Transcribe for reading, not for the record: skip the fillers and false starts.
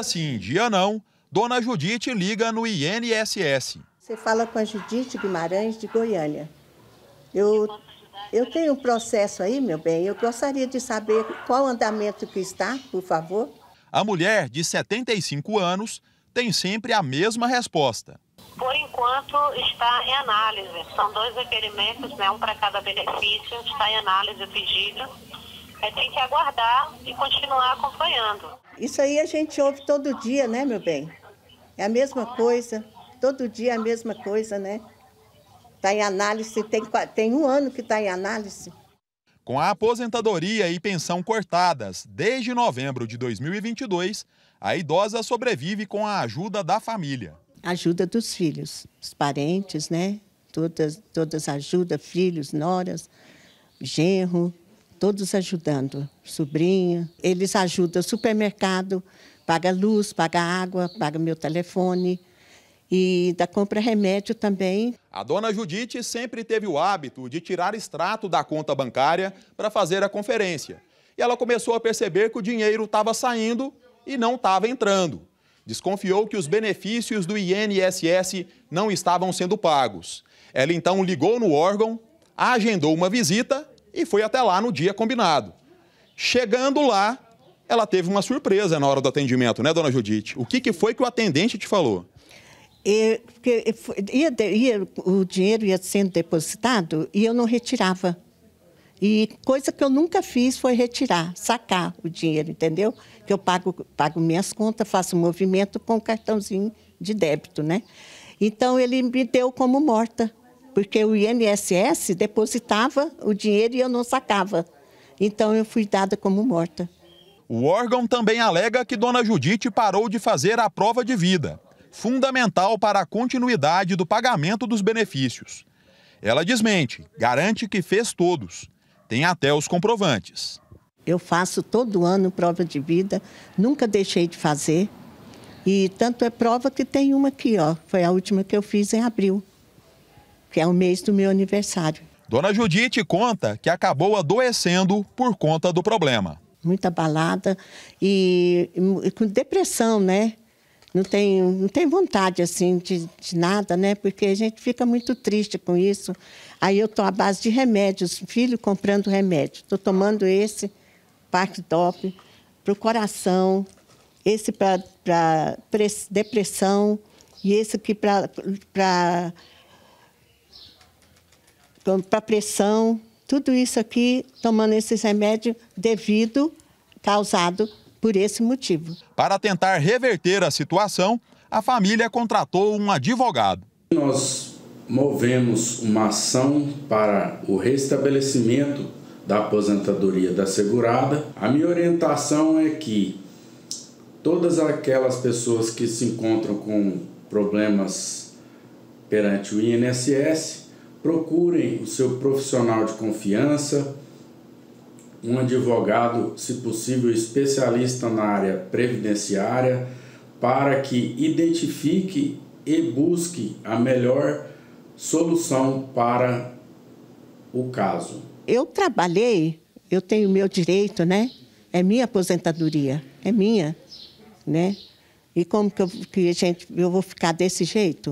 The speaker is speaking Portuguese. Dia sim, dia não, dona Judite liga no INSS. Você fala com a Judite Guimarães de Goiânia. Eu tenho um processo aí, meu bem, eu gostaria de saber qual andamento que está, por favor. A mulher, de 75 anos, tem sempre a mesma resposta. Por enquanto, está em análise. São 2 requerimentos, né, um para cada benefício, está em análise o pedido. Tem que aguardar e continuar acompanhando. Isso aí a gente ouve todo dia, né, meu bem? É a mesma coisa, todo dia é a mesma coisa, né? Está em análise, tem um ano que está em análise. Com a aposentadoria e pensão cortadas desde novembro de 2022, a idosa sobrevive com a ajuda da família. Ajuda dos filhos, os parentes, né? Todas ajudam, filhos, noras, genro, todos ajudando, sobrinha. Eles ajudam supermercado, paga luz, paga água, paga meu telefone. E da compra remédio também. A dona Judite sempre teve o hábito de tirar extrato da conta bancária para fazer a conferência. E ela começou a perceber que o dinheiro estava saindo e não estava entrando. Desconfiou que os benefícios do INSS não estavam sendo pagos. Ela então ligou no órgão, agendou uma visita e foi até lá no dia combinado. Chegando lá, ela teve uma surpresa na hora do atendimento, né, dona Judite? O que foi que o atendente te falou? O dinheiro ia sendo depositado e eu não retirava. E coisa que eu nunca fiz foi retirar, sacar o dinheiro, entendeu? Que eu pago minhas contas, faço movimento com o cartãozinho de débito, né? Então ele me deu como morta, porque o INSS depositava o dinheiro e eu não sacava. Então eu fui dada como morta. O órgão também alega que dona Judite parou de fazer a prova de vida, fundamental para a continuidade do pagamento dos benefícios. Ela desmente, garante que fez todos. Tem até os comprovantes. Eu faço todo ano prova de vida, nunca deixei de fazer. E tanto é prova que tem uma aqui, ó. Foi a última que eu fiz em abril, que é o mês do meu aniversário. Dona Judite conta que acabou adoecendo por conta do problema. Muito abalada e com depressão, né? Não tem vontade, assim, de nada, né? Porque a gente fica muito triste com isso. Aí eu estou à base de remédios, filho comprando remédio. Estou tomando esse, Partop, para o coração, esse para depressão e esse aqui para pressão. Tudo isso aqui, tomando esses remédios devido, causado por esse motivo. Para tentar reverter a situação, a família contratou um advogado. Nós movemos uma ação para o restabelecimento da aposentadoria da segurada. A minha orientação é que todas aquelas pessoas que se encontram com problemas perante o INSS, procurem o seu profissional de confiança, um advogado, se possível, especialista na área previdenciária, para que identifique e busque a melhor solução para o caso. Eu trabalhei, eu tenho o meu direito, né? É minha aposentadoria, é minha, né? E como que eu vou ficar desse jeito?